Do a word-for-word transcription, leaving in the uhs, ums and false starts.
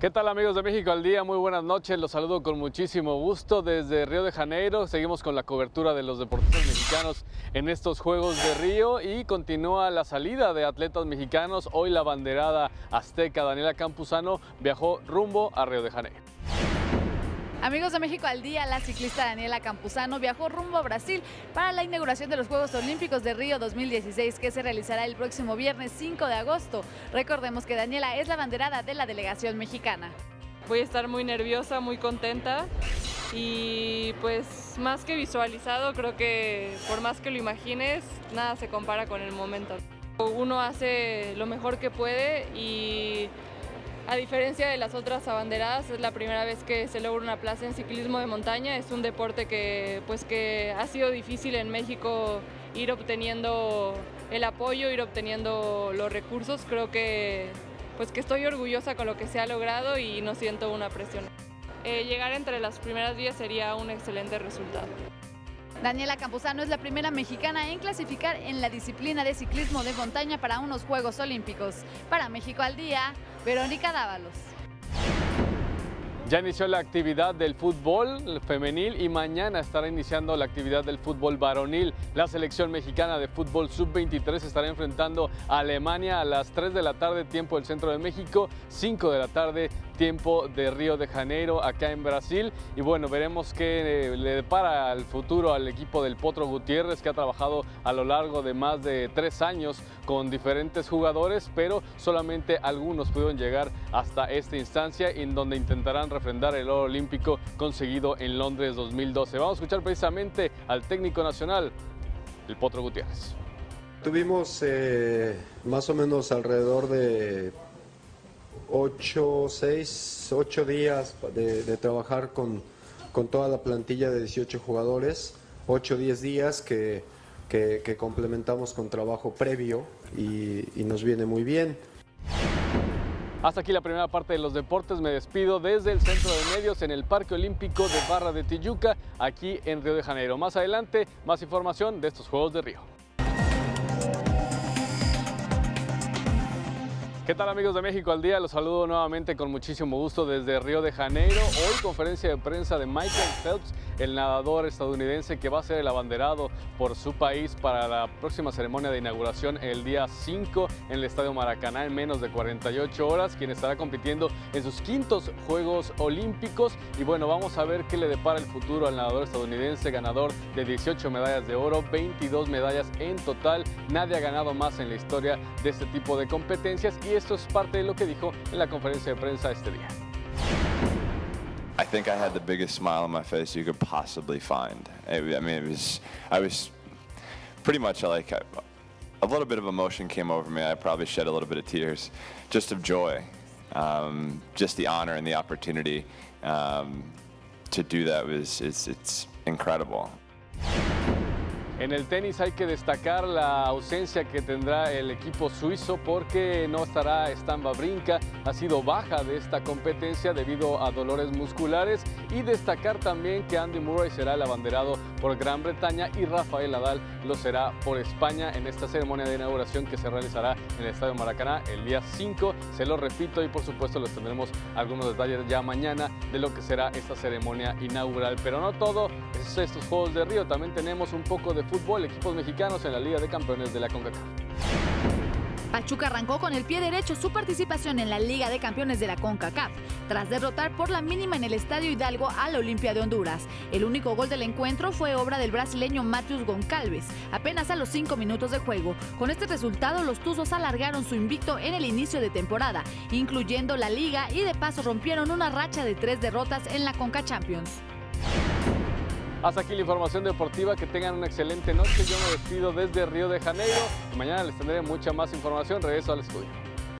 ¿Qué tal amigos de México al Día? Muy buenas noches, los saludo con muchísimo gusto desde Río de Janeiro. Seguimos con la cobertura de los deportistas mexicanos en estos Juegos de Río y continúa la salida de atletas mexicanos. Hoy la banderada azteca Daniela Campuzano viajó rumbo a Río de Janeiro. Amigos de México al Día, la ciclista Daniela Campuzano viajó rumbo a Brasil para la inauguración de los Juegos Olímpicos de Río dos mil dieciséis, que se realizará el próximo viernes cinco de agosto. Recordemos que Daniela es la banderada de la delegación mexicana. Voy a estar muy nerviosa, muy contenta y pues más que visualizado, creo que por más que lo imagines, nada se compara con el momento. Uno hace lo mejor que puede y... a diferencia de las otras abanderadas, es la primera vez que se logra una plaza en ciclismo de montaña. Es un deporte que, pues, que ha sido difícil en México ir obteniendo el apoyo, ir obteniendo los recursos. Creo que, pues, que estoy orgullosa con lo que se ha logrado y no siento una presión. Eh, llegar entre las primeras diez sería un excelente resultado. Daniela Campuzano es la primera mexicana en clasificar en la disciplina de ciclismo de montaña para unos Juegos Olímpicos. Para México al Día, Verónica Dávalos. Ya inició la actividad del fútbol femenil y mañana estará iniciando la actividad del fútbol varonil. La selección mexicana de fútbol sub veintitrés estará enfrentando a Alemania a las tres de la tarde, tiempo del centro de México, cinco de la tarde, tiempo de Río de Janeiro, acá en Brasil. Y bueno, veremos qué le depara al futuro al equipo del Potro Gutiérrez, que ha trabajado a lo largo de más de tres años con diferentes jugadores, pero solamente algunos pudieron llegar hasta esta instancia, en donde intentarán refrendar el oro olímpico conseguido en Londres dos mil doce. Vamos a escuchar precisamente al técnico nacional, el Potro Gutiérrez. Tuvimos eh, más o menos alrededor de ocho, seis, ocho días de, de trabajar con, con toda la plantilla de dieciocho jugadores, ocho, diez días que, que, que complementamos con trabajo previo y, y nos viene muy bien. Hasta aquí la primera parte de los deportes. Me despido desde el Centro de Medios en el Parque Olímpico de Barra de Tijuca, aquí en Río de Janeiro. Más adelante, más información de estos Juegos de Río. ¿Qué tal amigos de México al Día? Los saludo nuevamente con muchísimo gusto desde Río de Janeiro. Hoy conferencia de prensa de Michael Phelps, el nadador estadounidense que va a ser el abanderado por su país para la próxima ceremonia de inauguración el día cinco en el Estadio Maracaná en menos de cuarenta y ocho horas, quien estará compitiendo en sus quintos Juegos Olímpicos. Y bueno, vamos a ver qué le depara el futuro al nadador estadounidense, ganador de dieciocho medallas de oro, veintidós medallas en total. Nadie ha ganado más en la historia de este tipo de competencias y esto es parte de lo que dijo en la conferencia de prensa este día. I think I had the biggest smile on my face you could possibly find. I mean, it was I was pretty much like I, a little bit of emotion came over me. I probably shed a little bit of tears, just of joy, um, just the honor and the opportunity um, to do that was it's, it's incredible. En el tenis hay que destacar la ausencia que tendrá el equipo suizo porque no estará Stan Wawrinka, ha sido baja de esta competencia debido a dolores musculares y destacar también que Andy Murray será el abanderado por Gran Bretaña y Rafael Nadal lo será por España en esta ceremonia de inauguración que se realizará en el Estadio Maracaná el día cinco, se lo repito y por supuesto les tendremos algunos detalles ya mañana de lo que será esta ceremonia inaugural, pero no todo es estos Juegos de Río, también tenemos un poco de fútbol, equipos mexicanos en la Liga de Campeones de la CONCACAF. Pachuca arrancó con el pie derecho su participación en la Liga de Campeones de la CONCACAF, tras derrotar por la mínima en el Estadio Hidalgo a la Olimpia de Honduras. El único gol del encuentro fue obra del brasileño Matheus Goncalves, apenas a los cinco minutos de juego. Con este resultado, los Tuzos alargaron su invicto en el inicio de temporada, incluyendo la Liga y de paso rompieron una racha de tres derrotas en la CONCA Champions. Hasta aquí la información deportiva, que tengan una excelente noche, yo me despido desde Río de Janeiro, mañana les tendré mucha más información, regreso al estudio.